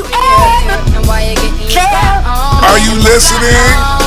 that you ever. And why you getting your back on? Are you listening?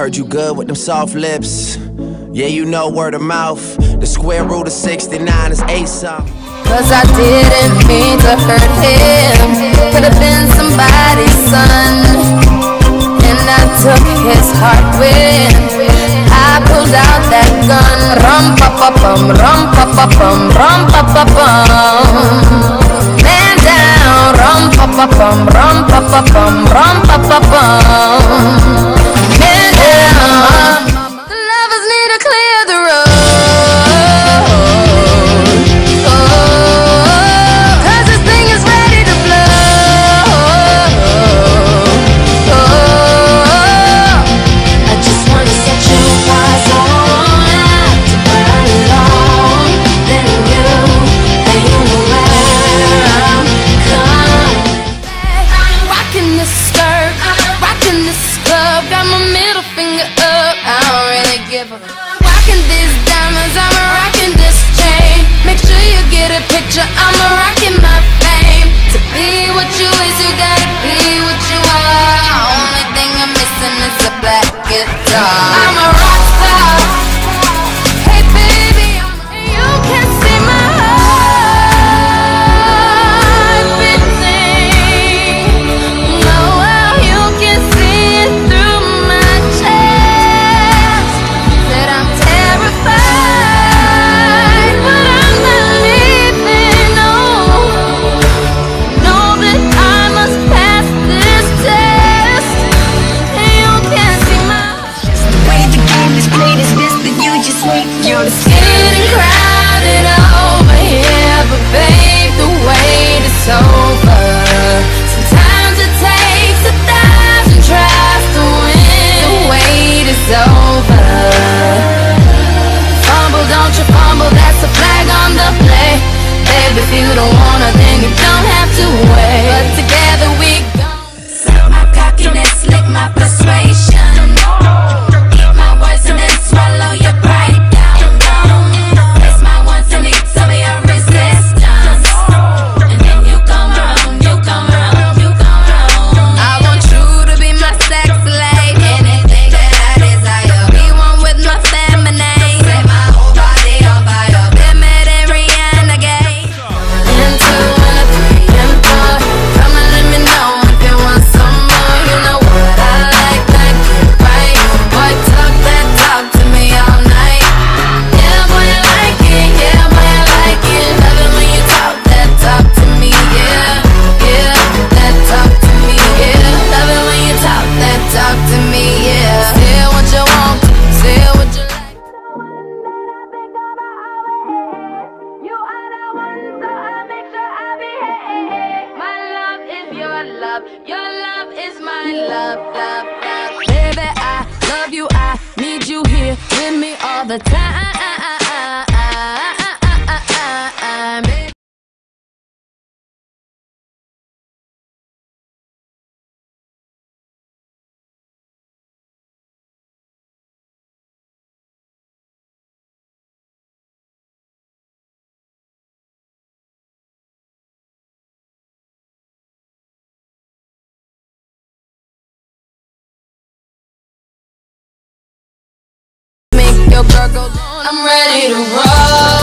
Heard you good with them soft lips. Yeah, you know word of mouth. The square root of 69 is 8 something. Cause I didn't mean to hurt him. Could have been somebody's son. And I took his heart with. I pulled out that gun. Rum pa pa bum, rum pa pa bum, rum pa pa bum. Man down. Rum pa pa bum, rum pa pa bum, rum pa pa bum. The lovers need to clear the road, oh, cause this thing is ready to blow, oh. I just wanna set you guys on to burn it all. Then you around, come. I'm rockin' this skirt, rockin' this club, got my middle finger up. babe, if you don't wanna, then you don't have to wait. But together we gon' suck my cockiness, lick my persuasion, eat my words and then swallow your pride down. Place my wants and needs of your resistance, and then you come around, you come around, you come around. I want you to be my sex slave, anything that I desire, be one with my feminine. Your love is my love, love, love. Baby, I love you, I need you here with me all the time. Baby. Girl, go on. I'm ready to roll.